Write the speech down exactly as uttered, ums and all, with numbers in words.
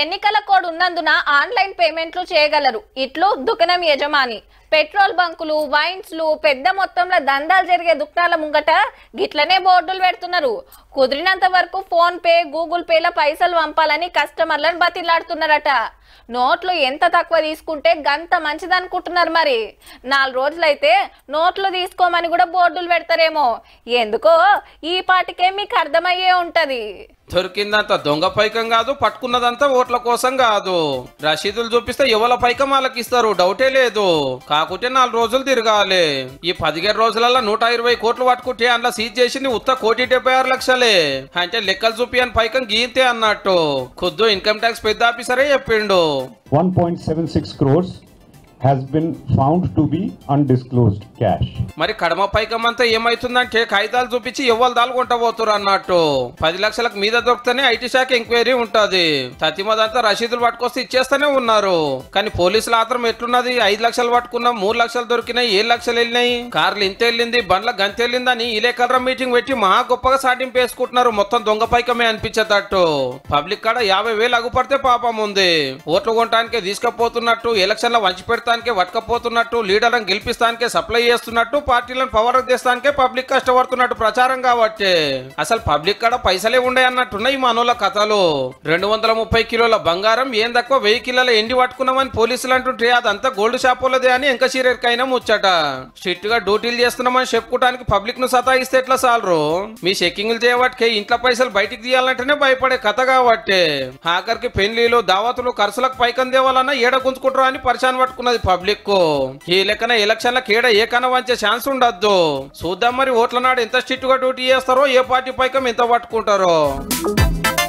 ఎన్నికల కోడ్ ఉన్నందున ఆన్లైన్ పేమెంట్లు చేయగలరు. ఇట్లు దుకాణం యజమాని. పెట్రోల్ బంకులు, వైన్స్లు పెద్ద మొత్తంలో దందాలు జరిగే దుకాణాల ముంగట గిట్లనే బోర్డులు పెడుతున్నారు. కుదిరినంత వరకు ఫోన్ పే, గూగుల్ పేల పైసలు పంపాలని కస్టమర్లను బతిలాడుతున్నారట. నోట్లు ఎంత తక్కువ తీసుకుంటే గంత మంచిది అనుకుంటున్నారు. మరి నాలుగు రోజులైతే నోట్లు తీసుకోమని కూడా బోర్డులు పెడతారేమో. ఎందుకో ఈ పాటికే మీకు అర్థమయ్యే ఉంటది. దొరికిందంతా దొంగ పైకం కాదు, పట్టుకున్నదంతా ఓట్ల కోసం కాదు. రసీదులు చూపిస్తే ఎవల పైకం వాళ్ళకి ఇస్తారు, డౌటే లేదు. కాకుంటే నాలుగు రోజులు తిరగాలి. ఈ పదిహేడు రోజులలో నూట ఇరవై కోట్లు పట్టుకుంటే అందులో సీజ్ చేసింది ఉత్త కోటి డెబ్బై ఆరు లక్షలే. అంటే లెక్కలు చూపి అని పైకం గీతే అన్నట్టు ఖుద్దు ఇన్కమ్ ట్యాక్స్ పెద్ద ఆఫీసరే చెప్పిండు. one point seven six crores has been found to be undisclosed cash. మరి కడమ పైకమంతా ఏమైతుందంటే కాయిదాలు చూపించి ఎవరు దాల్గొంట పోతురు అన్నట్టు. పది లక్షలకు మీద దొరికితేనే ఐటీ శాఖ ఎంక్వైరీ ఉంటుంది. తతిమదంతా రసీదులు పట్టుకొస్తే ఇచ్చేస్తూనే ఉన్నారు. కానీ పోలీసులు మాత్రం ఎట్లున్నది, ఐదు లక్షలు పట్టుకున్నాం, మూడు లక్షలు దొరికినాయి, ఏడు లక్షలు వెళ్ళినాయి, కార్లు ఇంత వెళ్ళింది, బండ్ల గంత వెళ్ళిందని ఇలే కలర మీటింగ్ పెట్టి మహా గొప్పగా సాటింపు వేసుకుంటున్నారు. మొత్తం దొంగ పైకమే అనిపించేటట్టు. పబ్లిక్ కాడ యాభై వేలు అగుపడితే పాపం ఉంది. ఓట్లు కొనటానికే తీసుకపోతున్నట్టు, ఎలక్షన్ల వంచి పెడతారు వట్టకపోతున్నట్టు, లీడర్లను గెలిపిస్తానికే సప్లై చేస్తున్నట్టు, పార్టీలను పవర్ చేస్తానికే పబ్లిక్ కష్టపడుతున్నట్టు ప్రచారం. కాబట్టి అసలు పబ్లిక్ కాడ పైసలే ఉండే అన్నట్టున్నాయి మనోళ్ళ కథలు. రెండు వందల ముప్పై కిలోల బంగారం ఏం తక్కువ వెయ్యి కిలోల ఎండి పట్టుకున్నామని పోలీసులు అంటుంటే అదంతా గోల్డ్ షాపులదే అని ఇంకా సీరియర్కైనా ముచ్చట. స్ట్రిక్ట్ గా డ్యూటీలు చేస్తున్నామని చెప్పుకోవడానికి పబ్లిక్ ను సతాయిస్తే ఎట్లా సాలరు. మీ చెక్కింగ్లు చేయబట్టే ఇంట్లో పైసలు బయటికి తీయాలంటేనే భయపడే కథ. కాబట్టి ఆఖరికి పెళ్లిలు, దావతులు, ఖర్చులకు పైకం దేవాలన్నా ఏడ గుంజుకుంటారు అని పరిశాన్ పట్టుకున్నది పబ్లిక్. ఈ లెక్కన ఎలక్షన్ల కేడ ఏ కన వంచే ఛాన్స్ ఉండద్దు. చూద్దాం మరి ఓట్ల నాడు ఎంత స్ట్రిక్ట్ గా డ్యూటీ చేస్తారో, ఏ పార్టీ పైకం ఎంత పట్టుకుంటారో.